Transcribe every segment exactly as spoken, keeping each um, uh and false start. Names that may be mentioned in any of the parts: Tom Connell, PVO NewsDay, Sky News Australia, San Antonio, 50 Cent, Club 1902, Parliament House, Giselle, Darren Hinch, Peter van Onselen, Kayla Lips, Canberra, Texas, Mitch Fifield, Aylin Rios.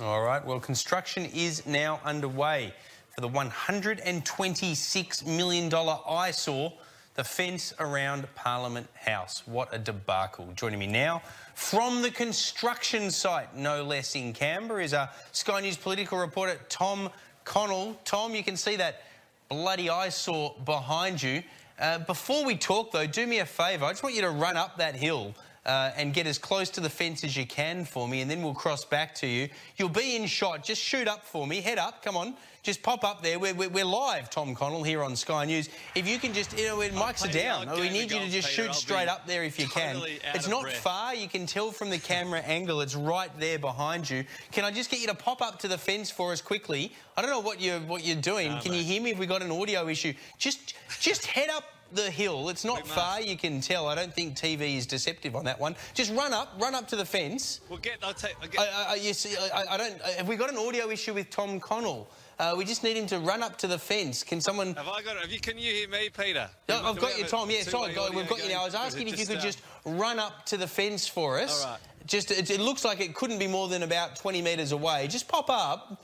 All right, well, construction is now underway for the one hundred twenty-six million dollars eyesore, the fence around Parliament House. What a debacle. Joining me now from the construction site, no less, in Canberra, is our Sky News political reporter Tom Connell. Tom, you can see that bloody eyesore behind you. Uh, before we talk, though, do me a favour. I just want you to run up that hill uh, and get as close to the fence as you can for me, and then we'll cross back to you. You'll be in shot. Just shoot up for me. Head up. Come on. Just pop up there. We're, we're, we're live, Tom Connell, here on Sky News. If you can just, you know, when mics are down, we need you to just shoot straight up there if you can. It's not far. You can tell from the camera angle. It's right there behind you. Can I just get you to pop up to the fence for us quickly? I don't know what you're, what you're doing. Can you hear me? If we got an audio issue, just, just head up the hill. It's not far, you can tell. I don't think T V is deceptive on that one. Just run up, run up to the fence. We'll get, I'll take, I'll get. I, I, you see, I, I don't, have we got an audio issue with Tom Connell? Uh, we just need him to run up to the fence. Can someone... Have I got it? Have you, can you hear me, Peter? No, I've got you, Tom. Yeah, sorry, we've got you now. I was asking if you could just run up to the fence for us. All right. Just, it, it looks like it couldn't be more than about twenty metres away. Just pop up.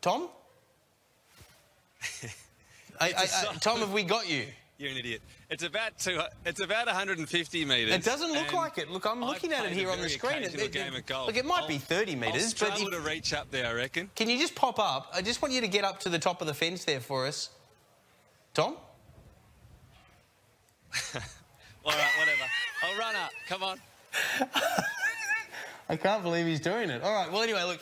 Tom? I, I, I, Tom, have we got you? You're an idiot. It's about two, it's about one hundred fifty metres. It doesn't look like it. Look, I'm looking at it here on the screen. It, it, game of golf. Look, it might I'll, be thirty metres, but struggle to reach up there, I reckon. Can you just pop up? I just want you to get up to the top of the fence there for us, Tom. All right, whatever. I'll run up. Come on. I can't believe he's doing it. All right. Well, anyway, look.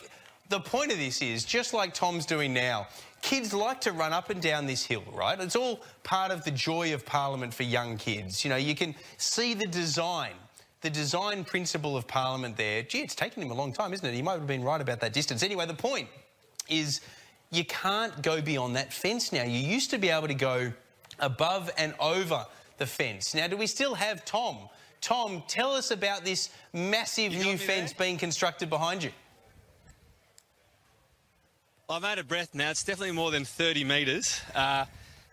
The point of this is, just like Tom's doing now, kids like to run up and down this hill, right? It's all part of the joy of Parliament for young kids. You know, you can see the design, the design principle of Parliament there. Gee, it's taken him a long time, isn't it? He might have been right about that distance. Anyway, the point is you can't go beyond that fence now. You used to be able to go above and over the fence. Now, do we still have Tom? Tom, tell us about this massive new fence being constructed behind you. I'm out of breath now. It's definitely more than thirty metres. Uh,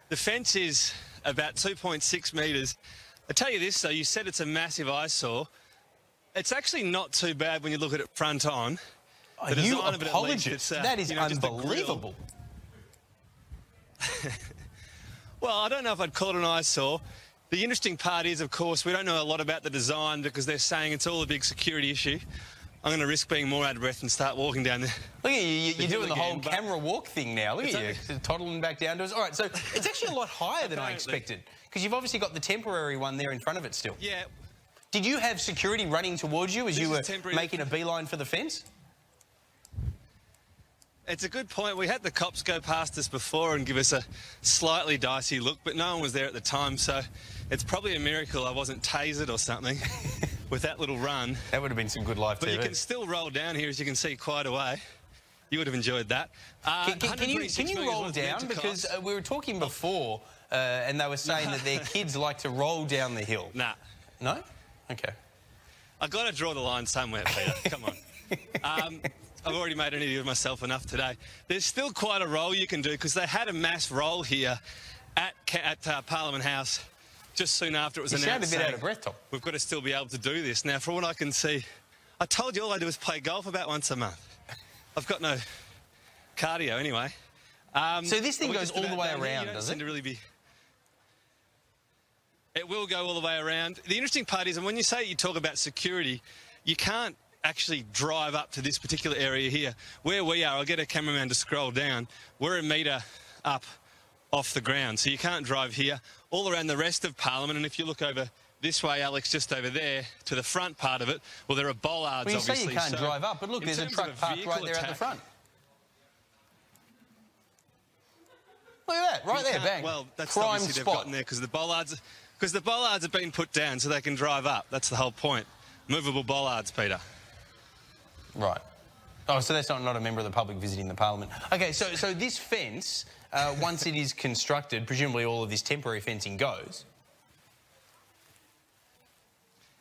the fence is about two point six metres. I tell you this, though, you said it's a massive eyesore. It's actually not too bad when you look at it front on. Oh, the you apologise. Uh, that is you know, unbelievable. Well, I don't know if I'd call it an eyesore. The interesting part is, of course, we don't know a lot about the design because they're saying it's all a big security issue. I'm going to risk being more out of breath and start walking down there. Look at you, you the you're doing the again, whole camera walk thing now. Look at you, only... toddling back down to us. All right, so it's actually a lot higher than I expected because you've obviously got the temporary one there in front of it still. Yeah. Did you have security running towards you as this you were temporary... making a beeline for the fence? It's a good point. We had the cops go past us before and give us a slightly dicey look, but no one was there at the time, so it's probably a miracle I wasn't tasered or something. With that little run. That would have been some good live T V. But you can still roll down here, as you can see, quite a way. You would have enjoyed that. Uh, can, can, can, you, can you roll down? Because uh, we were talking before uh, and they were saying that their kids like to roll down the hill. Nah. No? OK. I've got to draw the line somewhere, Peter. Come on. Um, I've already made an idiot of myself enough today. There's still quite a roll you can do because they had a mass roll here at, at uh, Parliament House just soon after it was you announced. You sound a bit out of breath, Tom. We've got to still be able to do this. Now, from what I can see, I told you all I do is play golf about once a month. I've got no cardio anyway. Um, so this thing goes all the way around, does it? To really be... It will go all the way around. The interesting part is, and when you say you talk about security, you can't actually drive up to this particular area here. Where we are, I'll get a cameraman to scroll down, we're a metre up off the ground, so you can't drive here. All around the rest of Parliament, and if you look over this way, Alex, just over there, to the front part of it, well, there are bollards, well, you obviously. You say you can't so drive up, but look, there's a truck a parked right there attack, at the front. Look at that, right there, bang. Well, that's Prime obviously spot. They've gotten there because the bollards, because the bollards have been put down so they can drive up. That's the whole point. Movable bollards, Peter. Right. Oh, so that's not, not a member of the public visiting the Parliament. OK, so, so this fence, uh, once it is constructed, presumably all of this temporary fencing goes.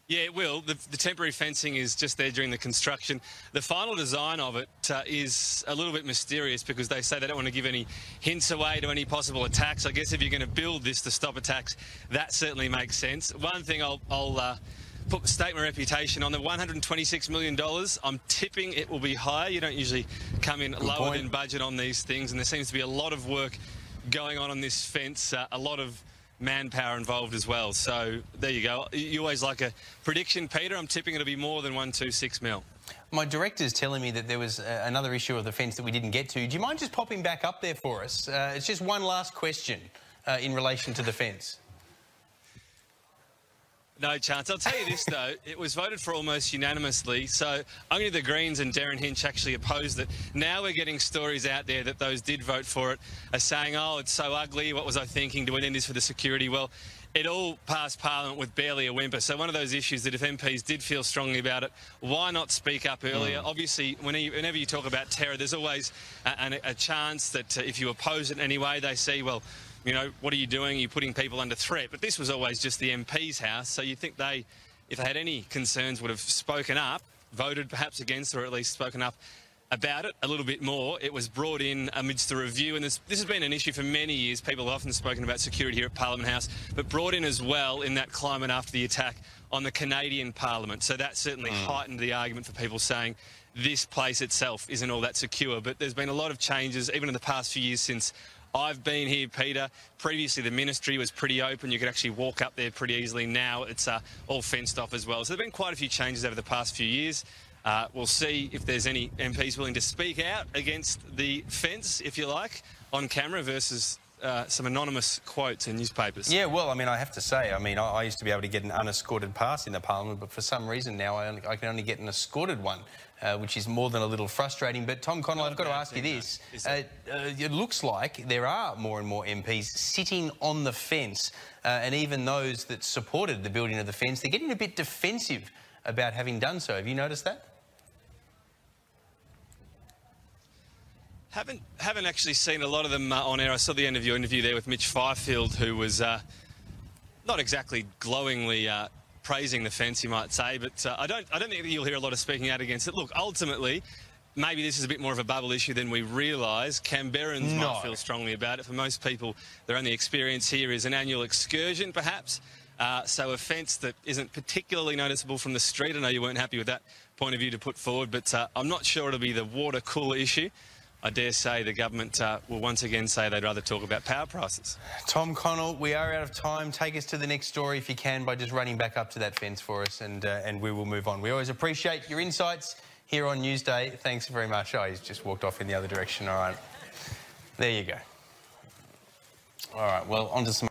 Yeah, it will. The, the temporary fencing is just there during the construction. The final design of it uh, is a little bit mysterious because they say they don't want to give any hints away to any possible attacks. I guess if you're going to build this to stop attacks, that certainly makes sense. One thing I'll... I'll uh, put, stake my reputation on the one hundred twenty-six million dollars. I'm tipping it will be higher. You don't usually come in Good lower point. than budget on these things, and there seems to be a lot of work going on on this fence, uh, a lot of manpower involved as well. So there you go. You always like a prediction, Peter. I'm tipping it'll be more than one twenty-six mil. My director's telling me that there was uh, another issue of the fence that we didn't get to. Do you mind just popping back up there for us? Uh, it's just one last question uh, in relation to the fence. No chance. I'll tell you this, though. It was voted for almost unanimously, so only the Greens and Darren Hinch actually opposed it. Now we're getting stories out there that those did vote for it are saying, oh, it's so ugly, what was I thinking, do we need this for the security? Well, it all passed Parliament with barely a whimper. So one of those issues that if M Ps did feel strongly about it, why not speak up earlier? Mm. Obviously, whenever you talk about terror, there's always a, a chance that if you oppose it in any way, they say, well, you know, what are you doing? You're putting people under threat. But this was always just the M P's house, so you'd think they, if they had any concerns, would have spoken up, voted perhaps against, or at least spoken up about it a little bit more. It was brought in amidst the review, and this, this has been an issue for many years. People have often spoken about security here at Parliament House, but brought in as well in that climate after the attack on the Canadian Parliament. So that certainly mm. heightened the argument for people saying this place itself isn't all that secure. But there's been a lot of changes, even in the past few years since I've been here, Peter. Previously, the ministry was pretty open. You could actually walk up there pretty easily. Now it's uh, all fenced off as well. So there have been quite a few changes over the past few years. Uh, we'll see if there's any M Ps willing to speak out against the fence, if you like, on camera versus uh, some anonymous quotes in newspapers. Yeah, well, I mean, I have to say, I mean, I, I used to be able to get an unescorted pass in the Parliament, but for some reason now I, only, I can only get an escorted one. Uh, which is more than a little frustrating. But, Tom Connell, I've got to ask you this. Uh, uh, it looks like there are more and more M Ps sitting on the fence, uh, and even those that supported the building of the fence, they're getting a bit defensive about having done so. Have you noticed that? Haven't, haven't actually seen a lot of them uh, on air. I saw the end of your interview there with Mitch Fifield, who was uh, not exactly glowingly Uh, praising the fence, you might say, but uh, I don't I don't think you'll hear a lot of speaking out against it. Look, ultimately, maybe this is a bit more of a bubble issue than we realise. Canberrans no. might feel strongly about it. For most people, their only experience here is an annual excursion, perhaps. Uh, so a fence that isn't particularly noticeable from the street. I know you weren't happy with that point of view to put forward, but uh, I'm not sure it'll be the water cooler issue. I dare say the government uh, will once again say they'd rather talk about power prices. Tom Connell, we are out of time. Take us to the next story, if you can, by just running back up to that fence for us, and uh, and we will move on. We always appreciate your insights here on Newsday. Thanks very much. Oh, he's just walked off in the other direction. All right. There you go. All right, well, on to some...